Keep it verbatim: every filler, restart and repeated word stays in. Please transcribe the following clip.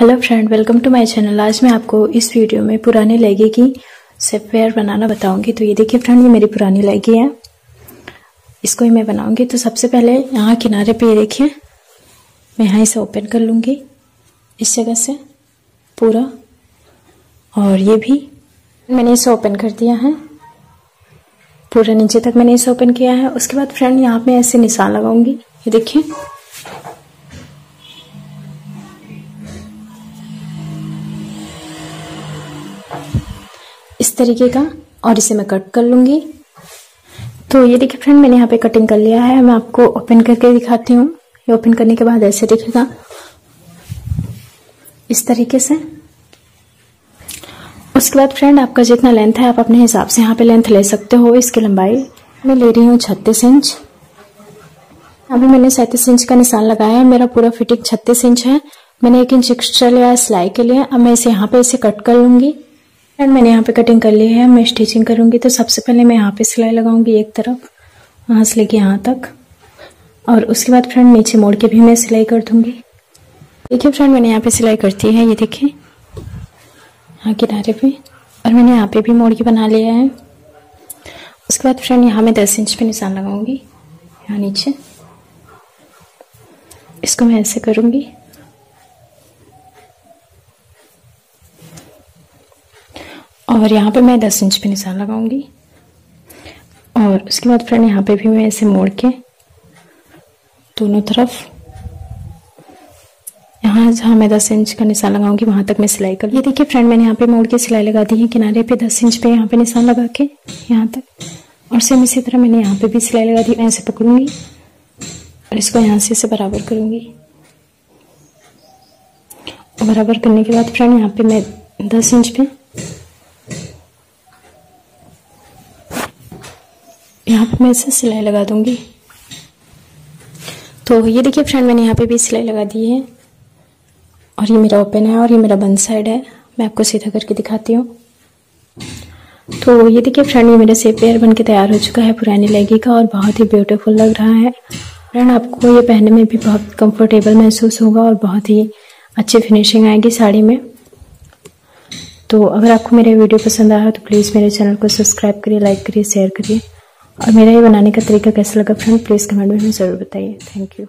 Hello friend, welcome to my channel. आज मैं आपको इस वीडियो में पुराने लहंगे की सेफवेयर बनाना बताऊंगी। तो ये देखिए फ्रेंड, ये मेरी पुरानी लहंगी है, इसको ही मैं बनाऊंगी। तो सबसे पहले यहाँ किनारे पे ये देखिए, मैं यहाँ इसे ओपन कर लूँगी इस जगह से पूरा, और ये भी मैंने इसे ओपन कर दिया है पूरा, नीचे तक मैंने इसे ओपन किया है। उसके बाद फ्रेंड यहाँ पे ऐसे निशान लगाऊंगी, ये देखिए। इस तरीके का, और इसे मैं कट कर लूँगी। तो ये देखिए फ्रेंड, मैंने यहाँ पे कटिंग कर लिया है। मैं आपको ओपन करके दिखाती हूँ। ये ओपन करने के बाद ऐसे दिखेगा इस तरीके से। उसके बाद फ्रेंड आपका जितना लेंथ है आप अपने हिसाब से यहाँ पे लेंथ ले सकते हो। इसकी लंबाई मैं ले रही हूँ छत्तीस इंच। अभी मैंने सैंतीस इंच का निशान लगाया है। मेरा पूरा फिटिंग छत्तीस इंच है। मैंने एक इंच एक्स्ट्रा लिया है सिलाई के लिए। अब मैं इसे यहाँ पे इसे कट कर लूँगी। फ्रेंड मैंने यहाँ पे कटिंग कर ली है, मैं स्टिचिंग करूँगी। तो सबसे पहले मैं यहाँ पे सिलाई लगाऊंगी एक तरफ, वहाँ से लेके यहाँ तक, और उसके बाद फ्रेंड नीचे मोड़ के भी मैं सिलाई कर दूँगी। देखिए फ्रेंड, मैंने यहाँ पे सिलाई करती है, ये देखिए यहाँ किनारे पे, और मैंने यहाँ पे भी मोड़ के बना लिया है। उसके बाद फ्रेंड यहाँ मैं दस इंच पे निशान लगाऊंगी यहाँ नीचे, इसको मैं ऐसे करूँगी। और यहाँ पे मैं दस इंच पे निशान लगाऊंगी, और उसके बाद फ्रेंड यहाँ पे भी मैं ऐसे मोड़ के दोनों तरफ, यहाँ जहाँ मैं दस इंच का निशान लगाऊंगी वहाँ तक मैं सिलाई कर। ये देखिए फ्रेंड, मैंने यहाँ पे मोड़ के सिलाई लगा दी है किनारे पे दस इंच पे, यहाँ पे निशान लगा के यहाँ तक। और सेम इसी तरह मैंने यहाँ पे भी सिलाई लगा दी। मैं ऐसे पकड़ूंगी और इसको यहाँ से इसे बराबर करूँगी। बराबर करने के बाद फ्रेंड यहाँ पे मैं दस इंच पे यहाँ पे मैं इसे सिलाई लगा दूंगी। तो ये देखिए फ्रेंड, मैंने यहाँ पे भी सिलाई लगा दी है, और ये मेरा ओपन है और ये मेरा बंद साइड है। मैं आपको सीधा करके दिखाती हूँ। तो ये देखिए फ्रेंड, ये मेरा सेफवेयर बनके तैयार हो चुका है पुरानी लहंगे का, और बहुत ही ब्यूटीफुल लग रहा है फ्रेंड। आपको ये पहनने में भी बहुत कम्फर्टेबल महसूस होगा और बहुत ही अच्छी फिनिशिंग आएगी साड़ी में। तो अगर आपको मेरा वीडियो पसंद आया तो प्लीज़ मेरे चैनल को सब्सक्राइब करिए, लाइक करिए, शेयर करिए। और मेरा ये बनाने का तरीका कैसा लगा फ्रेंड, प्लीज़ कमेंट में ज़रूर बताइए। Thank you.